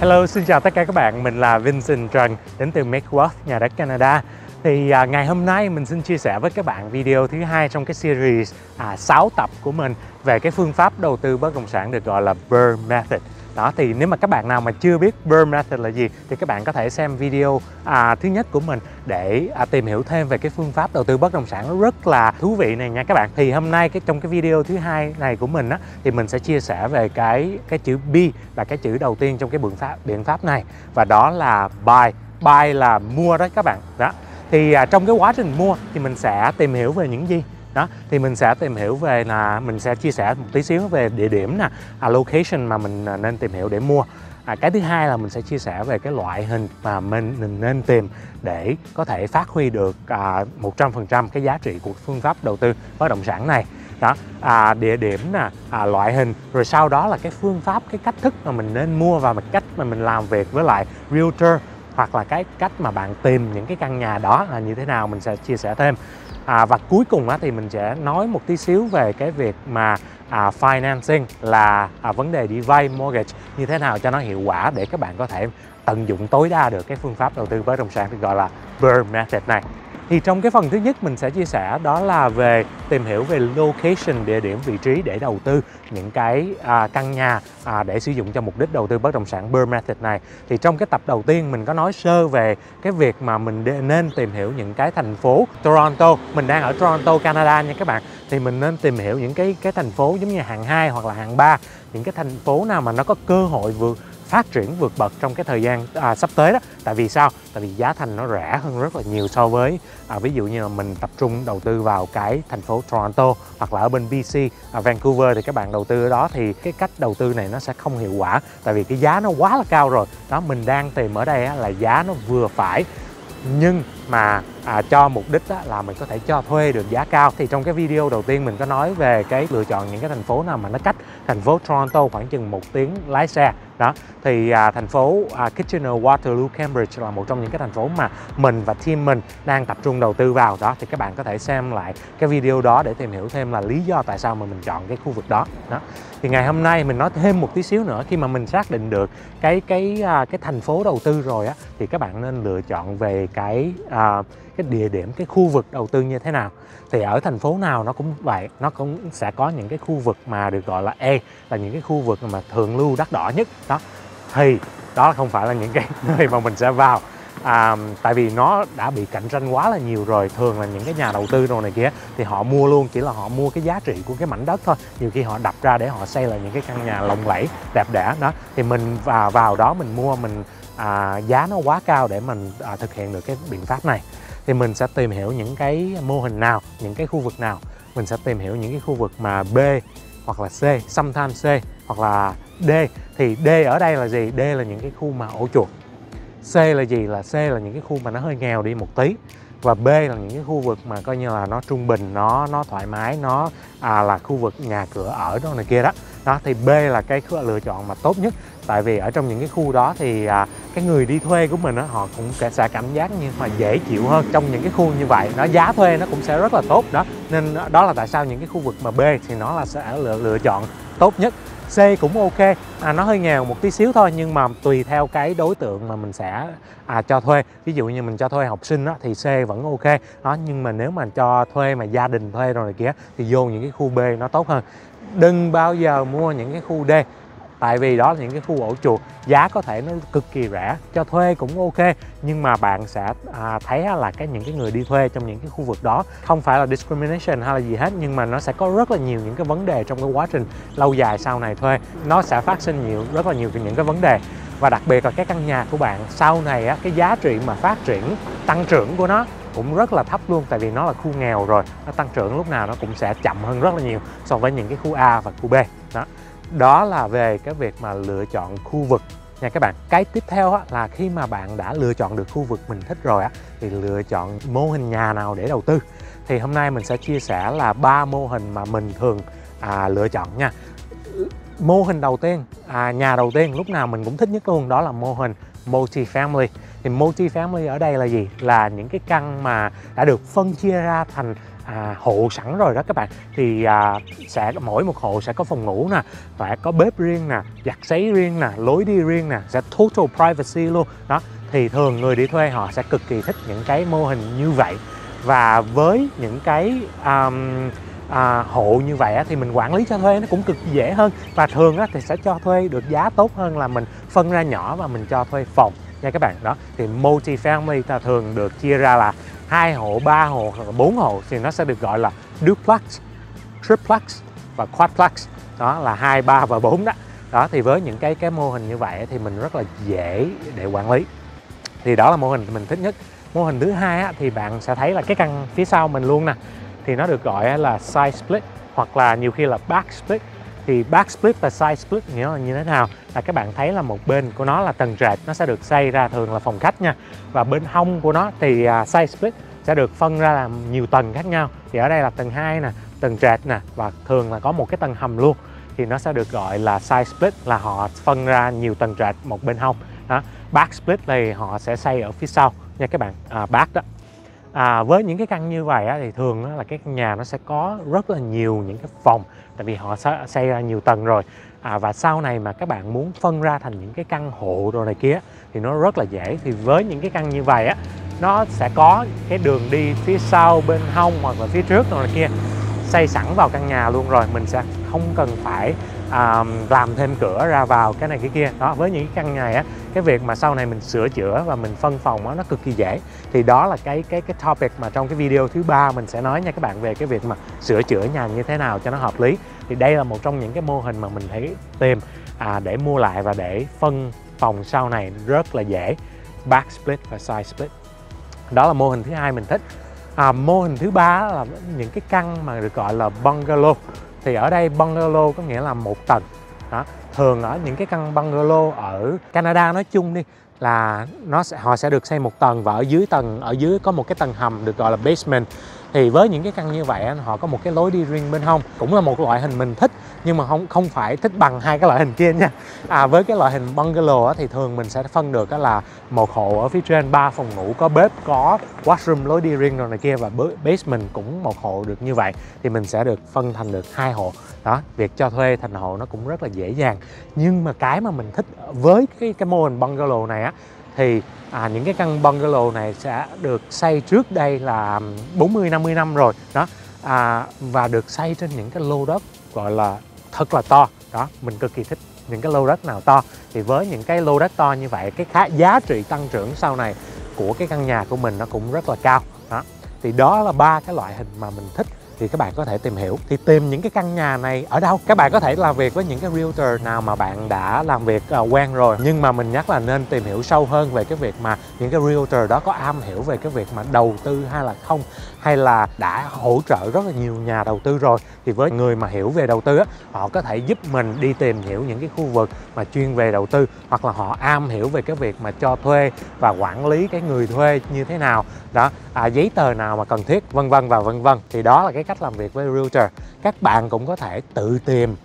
Hello, xin chào tất cả các bạn. Mình là Vincent Trần, đến từ MakeWealth, nhà đất Canada. Thì ngày hôm nay mình xin chia sẻ với các bạn video thứ hai trong cái series 6 tập của mình về cái phương pháp đầu tư bất động sản được gọi là BRRRR Method. Đó, thì nếu mà các bạn nào mà chưa biết BRRRR Method là gì thì các bạn có thể xem video thứ nhất của mình để tìm hiểu thêm về cái phương pháp đầu tư bất động sản rất là thú vị này nha các bạn. Thì hôm nay trong cái video thứ hai này của mình á, thì mình sẽ chia sẻ về cái chữ B là cái chữ đầu tiên trong cái biện pháp này, và đó là buy. Buy là mua đó các bạn. Đó. Thì trong cái quá trình mua thì mình sẽ tìm hiểu về những gì? Đó, thì mình sẽ tìm hiểu về là mình sẽ chia sẻ một tí xíu về địa điểm nè, location mà mình nên tìm hiểu để mua. Cái thứ hai là mình sẽ chia sẻ về cái loại hình mà mình nên tìm để có thể phát huy được 100% cái giá trị của phương pháp đầu tư bất động sản này. Đó, địa điểm nè, loại hình, rồi sau đó là cái phương pháp, cái cách thức mà mình nên mua và cách mà mình làm việc với lại realtor, hoặc là cái cách mà bạn tìm những cái căn nhà đó là như thế nào, mình sẽ chia sẻ thêm. Và cuối cùng thì mình sẽ nói một tí xíu về cái việc mà financing là vấn đề đi vay mortgage như thế nào cho nó hiệu quả để các bạn có thể tận dụng tối đa được cái phương pháp đầu tư bất động sản được gọi là BRRRR Method này. Thì trong cái phần thứ nhất mình sẽ chia sẻ đó là về tìm hiểu về location, địa điểm, vị trí để đầu tư những cái căn nhà để sử dụng cho mục đích đầu tư bất động sản BRRRR Method này. Thì trong cái tập đầu tiên mình có nói sơ về cái việc mà mình nên tìm hiểu những cái thành phố Toronto. Mình đang ở Toronto, Canada nha các bạn. Thì mình nên tìm hiểu những cái thành phố giống như hạng 2 hoặc là hạng 3, những cái thành phố nào mà nó có cơ hội phát triển vượt bậc trong cái thời gian sắp tới đó. Tại vì sao? Tại vì giá thành nó rẻ hơn rất là nhiều so với ví dụ như là mình tập trung đầu tư vào cái thành phố Toronto hoặc là ở bên BC, Vancouver, thì các bạn đầu tư ở đó thì cái cách đầu tư này nó sẽ không hiệu quả, tại vì cái giá nó quá là cao rồi. Đó, mình đang tìm ở đây là giá nó vừa phải, nhưng mà cho mục đích là mình có thể cho thuê được giá cao. Thì trong cái video đầu tiên mình có nói về cái lựa chọn những cái thành phố nào mà nó cách thành phố Toronto khoảng chừng 1 tiếng lái xe. Đó, thì thành phố Kitchener Waterloo Cambridge là một trong những cái thành phố mà mình và team mình đang tập trung đầu tư vào. Đó, thì các bạn có thể xem lại cái video đó để tìm hiểu thêm là lý do tại sao mà mình chọn cái khu vực đó. Đó, thì ngày hôm nay mình nói thêm một tí xíu nữa, khi mà mình xác định được cái thành phố đầu tư rồi á, thì các bạn nên lựa chọn về cái địa điểm, cái khu vực đầu tư như thế nào. Thì ở thành phố nào nó cũng vậy, nó cũng sẽ có những cái khu vực mà được gọi là A, là những cái khu vực mà thượng lưu đắt đỏ nhất. Đó, thì đó không phải là những cái nơi mà mình sẽ vào, tại vì nó đã bị cạnh tranh quá là nhiều rồi. Thường là những cái nhà đầu tư đồ này kia thì họ mua luôn, chỉ là họ mua cái giá trị của cái mảnh đất thôi, nhiều khi họ đập ra để họ xây lại những cái căn nhà lộng lẫy đẹp đẽ. Đó, thì mình vào đó mình mua, mình giá nó quá cao để mình thực hiện được cái biện pháp này. Thì mình sẽ tìm hiểu những cái mô hình nào, những cái khu vực nào. Mình sẽ tìm hiểu những cái khu vực mà B hoặc là C, sometimes C hoặc là D. Thì D ở đây là gì? D là những cái khu mà ổ chuột. C là gì? Là C là những cái khu mà nó hơi nghèo đi một tí. Và B là những cái khu vực mà coi như là nó trung bình, nó thoải mái, nó là khu vực nhà cửa ở đâu này kia đó. Đó, thì B là cái lựa chọn mà tốt nhất. Tại vì ở trong những cái khu đó thì cái người đi thuê của mình họ cũng sẽ cảm giác như mà dễ chịu hơn. Trong những cái khu như vậy, nó giá thuê nó cũng sẽ rất là tốt đó. Nên đó là tại sao những cái khu vực mà B thì nó là sẽ lựa chọn tốt nhất. C cũng ok, nó hơi nghèo một tí xíu thôi, nhưng mà tùy theo cái đối tượng mà mình sẽ cho thuê. Ví dụ như mình cho thuê học sinh đó, thì C vẫn ok đó, nhưng mà nếu mà cho thuê mà gia đình thuê rồi này kia thì vô những cái khu B nó tốt hơn. Đừng bao giờ mua những cái khu D, tại vì đó là những cái khu ổ chuột, giá có thể nó cực kỳ rẻ, cho thuê cũng ok, nhưng mà bạn sẽ thấy là những cái người đi thuê trong những cái khu vực đó, không phải là discrimination hay là gì hết, nhưng mà nó sẽ có rất là nhiều những cái vấn đề trong cái quá trình lâu dài sau này thuê. Nó sẽ phát sinh rất là nhiều những cái vấn đề, và đặc biệt là cái căn nhà của bạn sau này cái giá trị mà phát triển tăng trưởng của nó cũng rất là thấp luôn, tại vì nó là khu nghèo rồi, nó tăng trưởng lúc nào nó cũng sẽ chậm hơn rất là nhiều so với những cái khu A và khu B. Đó, đó là về cái việc mà lựa chọn khu vực nha các bạn. Cái tiếp theo là khi mà bạn đã lựa chọn được khu vực mình thích rồi thì lựa chọn mô hình nhà nào để đầu tư. Thì hôm nay mình sẽ chia sẻ là 3 mô hình mà mình thường lựa chọn nha. Mô hình đầu tiên, nhà đầu tiên lúc nào mình cũng thích nhất luôn, đó là mô hình multi-family. Thì multi-family ở đây là gì? Là những cái căn mà đã được phân chia ra thành hộ sẵn rồi đó các bạn, thì sẽ mỗi một hộ sẽ có phòng ngủ nè, và có bếp riêng nè, giặt sấy riêng nè, lối đi riêng nè, sẽ total privacy luôn đó. Thì thường người đi thuê họ sẽ cực kỳ thích những cái mô hình như vậy. Và với những cái hộ như vậy á, thì mình quản lý cho thuê nó cũng cực dễ hơn, và thường á, thì sẽ cho thuê được giá tốt hơn là mình phân ra nhỏ và mình cho thuê phòng nha các bạn. Đó thì multi family ta thường được chia ra là 2 hộ, 3 hộ hoặc là 4 hộ, thì nó sẽ được gọi là duplex, triplex và quadplex. Đó là 2, 3 và 4 đó. Đó thì với những cái mô hình như vậy thì mình rất là dễ để quản lý. Thì đó là mô hình mình thích nhất. Mô hình thứ hai á, thì bạn sẽ thấy là cái căn phía sau mình luôn nè, thì nó được gọi là side split hoặc là nhiều khi là back split. Thì back split và side split nghĩa là như thế nào? Là các bạn thấy là một bên của nó là tầng trệt, nó sẽ được xây ra thường là phòng khách nha, và bên hông của nó thì side split sẽ được phân ra làm nhiều tầng khác nhau. Thì ở đây là tầng 2 nè, tầng trệt nè, và thường là có một cái tầng hầm luôn, thì nó sẽ được gọi là side split, là họ phân ra nhiều tầng trệt một bên hông. Đó. Back split thì họ sẽ xây ở phía sau nha các bạn, back đó. Với những cái căn như vậy á, thì thường á, là cái nhà nó sẽ có rất là nhiều những cái phòng, tại vì họ xây ra nhiều tầng rồi. Và sau này mà các bạn muốn phân ra thành những cái căn hộ đồ này kia thì nó rất là dễ. Thì với những cái căn như vậy á, nó sẽ có cái đường đi phía sau, bên hông hoặc là phía trước đồ này kia xây sẵn vào căn nhà luôn rồi, mình sẽ không cần phải làm thêm cửa ra vào cái này cái kia. Đó, với những cái căn này á, cái việc mà sau này mình sửa chữa và mình phân phòng á, nó cực kỳ dễ. Thì đó là cái topic mà trong cái video thứ 3 mình sẽ nói nha các bạn, về cái việc mà sửa chữa nhà như thế nào cho nó hợp lý. Thì đây là một trong những cái mô hình mà mình thấy tìm để mua lại và để phân phòng sau này rất là dễ, back split và side split. Đó là mô hình thứ hai mình thích. Mô hình thứ ba là những cái căn mà được gọi là bungalow. Thì ở đây bungalow có nghĩa là một tầng. Đó. Thường ở những cái căn bungalow ở Canada nói chung đi, là họ sẽ được xây một tầng, và ở dưới có một cái tầng hầm được gọi là basement. Thì với những cái căn như vậy họ có một cái lối đi riêng bên hông, cũng là một loại hình mình thích, nhưng mà không phải thích bằng hai cái loại hình kia nha. Với cái loại hình bungalow á, thì thường mình sẽ phân được là một hộ ở phía trên 3 phòng ngủ, có bếp, có washroom, lối đi riêng rồi này kia, và basement cũng một hộ được như vậy, thì mình sẽ được phân thành được 2 hộ. Đó, việc cho thuê thành hộ nó cũng rất là dễ dàng. Nhưng mà cái mà mình thích với cái mô hình bungalow này á, thì những cái căn bungalow này sẽ được xây trước đây là 40-50 năm rồi đó, và được xây trên những cái lô đất gọi là thật là to. Đó, mình cực kỳ thích những cái lô đất nào to. Thì với những cái lô đất to như vậy, giá trị tăng trưởng sau này của cái căn nhà của mình nó cũng rất là cao. Đó, thì đó là 3 cái loại hình mà mình thích. Thì các bạn có thể tìm hiểu, thì tìm những cái căn nhà này ở đâu. Các bạn có thể làm việc với những cái realtor nào mà bạn đã làm việc quen rồi, nhưng mà mình nhắc là nên tìm hiểu sâu hơn về cái việc mà những cái realtor đó có am hiểu về cái việc mà đầu tư hay là không, hay là đã hỗ trợ rất là nhiều nhà đầu tư rồi. Thì với người mà hiểu về đầu tư á, họ có thể giúp mình đi tìm hiểu những cái khu vực mà chuyên về đầu tư, hoặc là họ am hiểu về cái việc mà cho thuê và quản lý cái người thuê như thế nào đó, giấy tờ nào mà cần thiết, vân vân và vân vân. Thì đó là cái cách làm việc với realtor. Các bạn cũng có thể tự tìm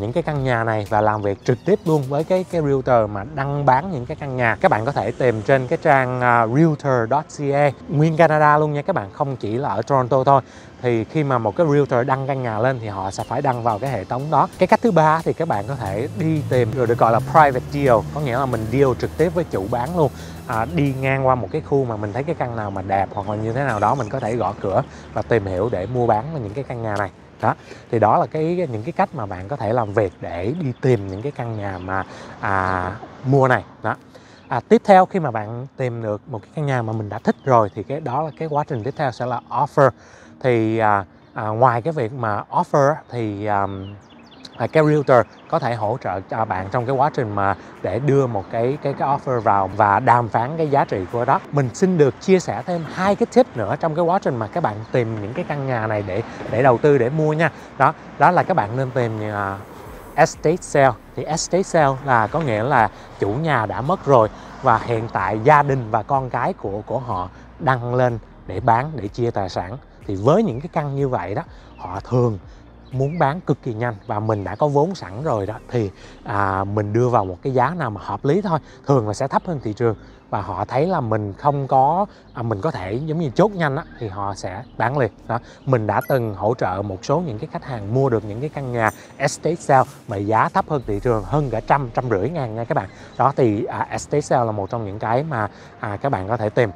những cái căn nhà này và làm việc trực tiếp luôn với cái realtor mà đăng bán những cái căn nhà. Các bạn có thể tìm trên cái trang Realtor.ca nguyên Canada luôn nha các bạn, không chỉ là ở Toronto thôi. Thì khi mà một cái realtor đăng căn nhà lên thì họ sẽ phải đăng vào cái hệ thống đó. Cái cách thứ ba thì các bạn có thể đi tìm rồi được gọi là private deal, có nghĩa là mình deal trực tiếp với chủ bán luôn. Đi ngang qua một cái khu mà mình thấy cái căn nào mà đẹp hoặc là như thế nào đó, mình có thể gõ cửa và tìm hiểu để mua bán những cái căn nhà này. Đó, thì đó là những cái cách mà bạn có thể làm việc để đi tìm những cái căn nhà mà mua này. Đó. Tiếp theo, khi mà bạn tìm được một cái căn nhà mà mình đã thích rồi, thì đó là cái quá trình tiếp theo sẽ là offer. Thì ngoài cái việc mà offer thì cái realtor có thể hỗ trợ cho bạn trong cái quá trình mà để đưa một cái offer vào và đàm phán cái giá trị của đó. Mình xin được chia sẻ thêm 2 cái tip nữa trong cái quá trình mà các bạn tìm những cái căn nhà này để đầu tư, để mua nha. Đó là các bạn nên tìm estate sale. Thì estate sale là có nghĩa là chủ nhà đã mất rồi và hiện tại gia đình và con cái của họ đăng lên để bán, để chia tài sản. Thì với những cái căn như vậy đó, họ thường muốn bán cực kỳ nhanh và mình đã có vốn sẵn rồi đó, thì mình đưa vào một cái giá nào mà hợp lý thôi, thường là sẽ thấp hơn thị trường, và họ thấy là mình không có mình có thể giống như chốt nhanh á, thì họ sẽ bán liền đó. Mình đã từng hỗ trợ một số những cái khách hàng mua được những cái căn nhà estate sale mà giá thấp hơn thị trường, hơn cả 100-150 ngàn nha các bạn. Đó thì estate sale là một trong những cái mà các bạn có thể tìm.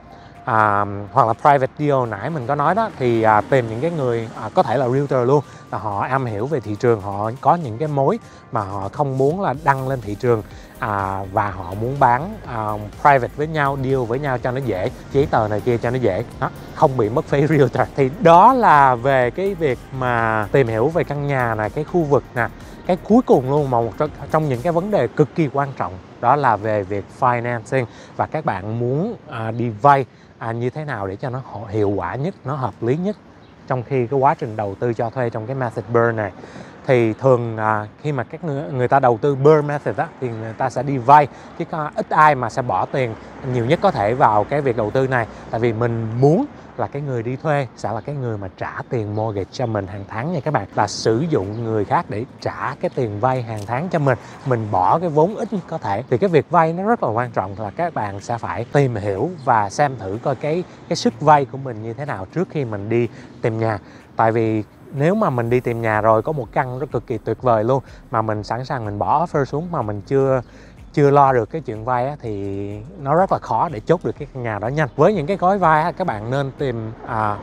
Hoặc là private deal nãy mình có nói đó, thì tìm những cái người có thể là realtor luôn, là họ am hiểu về thị trường, họ có những cái mối mà họ không muốn là đăng lên thị trường, và họ muốn bán private với nhau, deal với nhau cho nó dễ, giấy tờ này kia cho nó dễ đó, không bị mất phí realtor. Thì đó là về cái việc mà tìm hiểu về căn nhà này, cái khu vực nè. Cái cuối cùng luôn mà một trong những cái vấn đề cực kỳ quan trọng, đó là về việc financing, và các bạn muốn đi vay như thế nào để cho nó hiệu quả nhất, nó hợp lý nhất trong khi cái quá trình đầu tư cho thuê trong cái method BRRRR này. Thì thường khi mà các người ta đầu tư BRRRR Method đó, thì người ta sẽ đi vay, chứ ít ai mà sẽ bỏ tiền nhiều nhất có thể vào cái việc đầu tư này. Tại vì mình muốn là cái người đi thuê sẽ là cái người mà trả tiền mortgage cho mình hàng tháng nha các bạn, và sử dụng người khác để trả cái tiền vay hàng tháng cho mình. Mình bỏ cái vốn ít có thể. Thì cái việc vay nó rất là quan trọng, là các bạn sẽ phải tìm hiểu và xem thử coi cái sức vay của mình như thế nào trước khi mình đi tìm nhà. Tại vì nếu mà mình đi tìm nhà rồi có một căn rất cực kỳ tuyệt vời luôn mà mình sẵn sàng mình bỏ offer xuống mà mình chưa lo được cái chuyện vay á, thì nó rất là khó để chốt được cái căn nhà đó nhanh. Với những cái gói vay á, các bạn nên tìm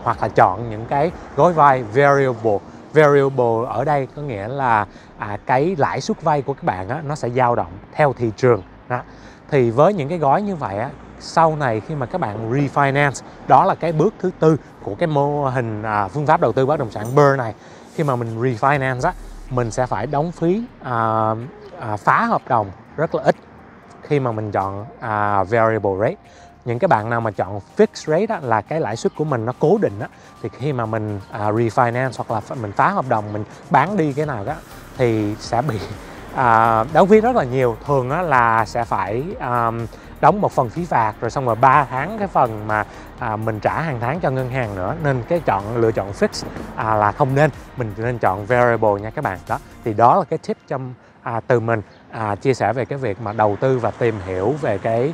hoặc là chọn những cái gói vay variable. Variable ở đây có nghĩa là cái lãi suất vay của các bạn á, nó sẽ dao động theo thị trường đó. Thì với những cái gói như vậy á, sau này khi mà các bạn refinance, đó là cái bước thứ tư của cái mô hình phương pháp đầu tư bất động sản BRRRR này. Khi mà mình refinance á, mình sẽ phải đóng phí phá hợp đồng rất là ít khi mà mình chọn variable rate. Những cái bạn nào mà chọn fixed rate á, là cái lãi suất của mình nó cố định á, thì khi mà mình refinance hoặc là mình phá hợp đồng, mình bán đi cái nào đó thì sẽ bị đóng phí rất là nhiều. Thường á, là sẽ phải đóng một phần phí phạt, rồi xong rồi 3 tháng cái phần mà mình trả hàng tháng cho ngân hàng nữa. Nên cái lựa chọn fix là không nên, mình nên chọn variable nha các bạn. Đó thì đó là cái tip trong từ mình chia sẻ về cái việc mà đầu tư và tìm hiểu về cái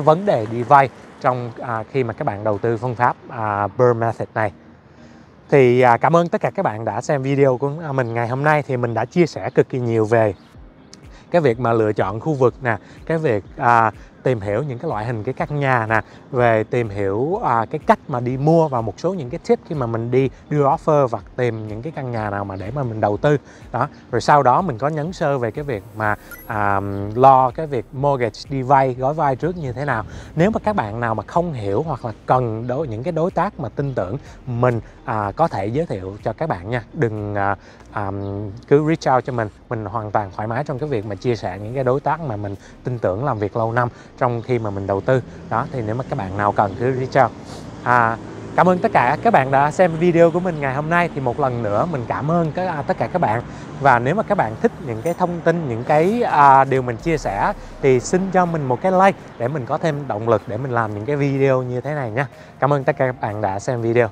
vấn đề đi vay trong khi mà các bạn đầu tư phương pháp BRRRR Method này. Thì cảm ơn tất cả các bạn đã xem video của mình ngày hôm nay. Thì mình đã chia sẻ cực kỳ nhiều về cái việc mà lựa chọn khu vực nè, cái việc tìm hiểu những cái loại hình cái căn nhà nè, về tìm hiểu cái cách mà đi mua, và một số những cái tip khi mà mình đi đưa offer và tìm những cái căn nhà nào mà để mà mình đầu tư đó. Rồi sau đó mình có nhấn sơ về cái việc mà lo cái việc mortgage, đi vay, gói vay trước như thế nào. Nếu mà các bạn nào mà không hiểu hoặc là cần những cái đối tác mà tin tưởng, mình có thể giới thiệu cho các bạn nha. Đừng cứ reach out cho mình hoàn toàn thoải mái trong cái việc mà chia sẻ những cái đối tác mà mình tin tưởng làm việc lâu năm trong khi mà mình đầu tư đó. Thì nếu mà các bạn nào cần cứ reach out. Cảm ơn tất cả các bạn đã xem video của mình ngày hôm nay. Thì một lần nữa mình cảm ơn tất cả các bạn. Và nếu mà các bạn thích những cái thông tin, những cái điều mình chia sẻ, thì xin cho mình một cái like để mình có thêm động lực để mình làm những cái video như thế này nha. Cảm ơn tất cả các bạn đã xem video.